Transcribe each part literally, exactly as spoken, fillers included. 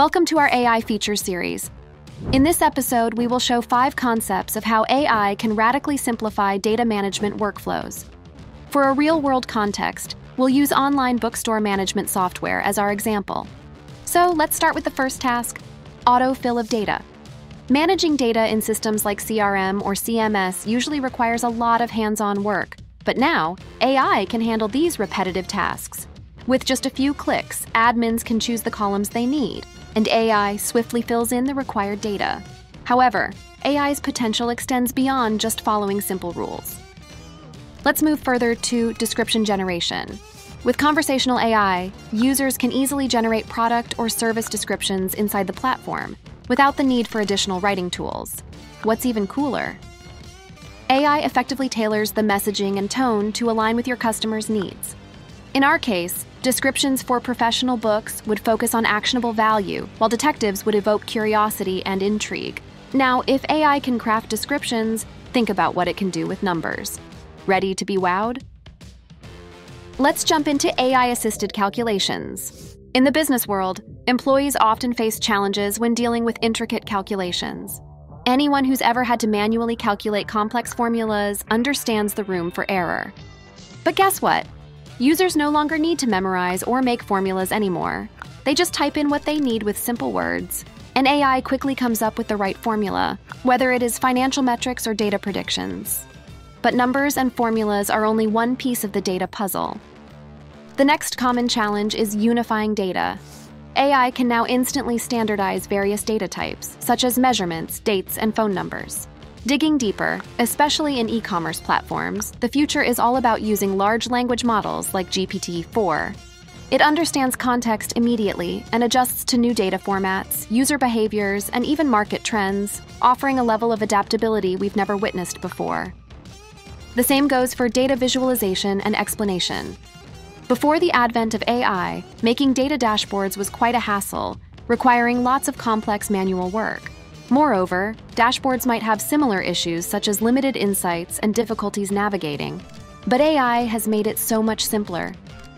Welcome to our A I features series. In this episode, we will show five concepts of how A I can radically simplify data management workflows. For a real-world context, we'll use online bookstore management software as our example. So let's start with the first task, autofill of data. Managing data in systems like C R M or C M S usually requires a lot of hands-on work, but now A I can handle these repetitive tasks. With just a few clicks, admins can choose the columns they need, and A I swiftly fills in the required data. However, A I's potential extends beyond just following simple rules. Let's move further to description generation. With conversational A I, users can easily generate product or service descriptions inside the platform without the need for additional writing tools. What's even cooler? A I effectively tailors the messaging and tone to align with your customers' needs. In our case, descriptions for professional books would focus on actionable value, while detectives would evoke curiosity and intrigue. Now, if A I can craft descriptions, think about what it can do with numbers. Ready to be wowed? Let's jump into A I-assisted calculations. In the business world, employees often face challenges when dealing with intricate calculations. Anyone who's ever had to manually calculate complex formulas understands the room for error. But guess what? Users no longer need to memorize or make formulas anymore. They just type in what they need with simple words, and A I quickly comes up with the right formula, whether it is financial metrics or data predictions. But numbers and formulas are only one piece of the data puzzle. The next common challenge is unifying data. A I can now instantly standardize various data types, such as measurements, dates, and phone numbers. Digging deeper, especially in e-commerce platforms, the future is all about using large language models like G P T four. It understands context immediately and adjusts to new data formats, user behaviors, and even market trends, offering a level of adaptability we've never witnessed before. The same goes for data visualization and explanation. Before the advent of A I, making data dashboards was quite a hassle, requiring lots of complex manual work. Moreover, dashboards might have similar issues such as limited insights and difficulties navigating. But A I has made it so much simpler.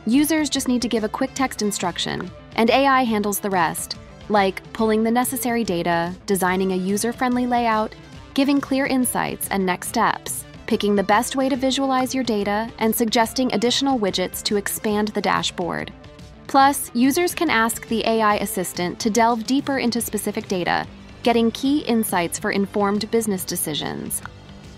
Users just need to give a quick text instruction, and A I handles the rest, like pulling the necessary data, designing a user-friendly layout, giving clear insights and next steps, picking the best way to visualize your data, and suggesting additional widgets to expand the dashboard. Plus, users can ask the A I assistant to delve deeper into specific data, getting key insights for informed business decisions.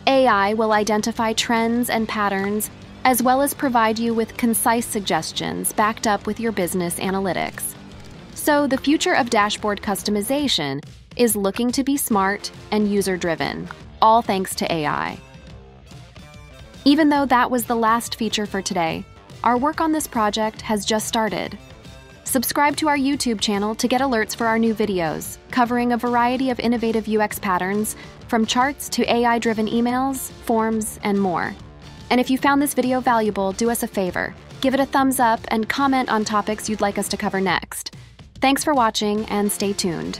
A I will identify trends and patterns, as well as provide you with concise suggestions backed up with your business analytics. So the future of dashboard customization is looking to be smart and user-driven, all thanks to A I. Even though that was the last feature for today, our work on this project has just started. Subscribe to our YouTube channel to get alerts for our new videos, covering a variety of innovative U X patterns, from charts to A I-driven emails, forms, and more. And if you found this video valuable, do us a favor. Give it a thumbs up and comment on topics you'd like us to cover next. Thanks for watching and stay tuned.